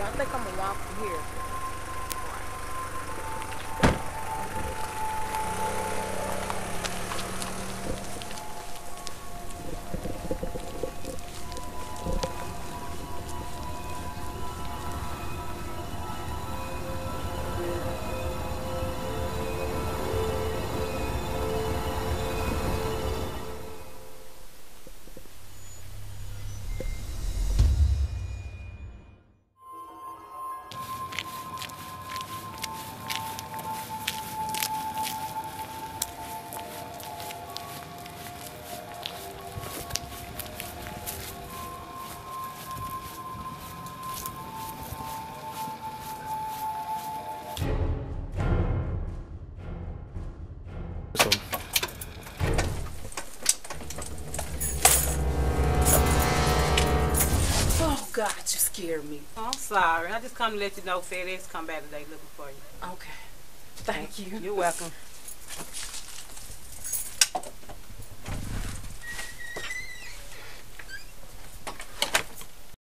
I think I'm gonna walk from here. God, you scared me. Oh, I'm sorry. I just come to let you know FedEx come back today looking for you. Okay. Thank you. You're welcome.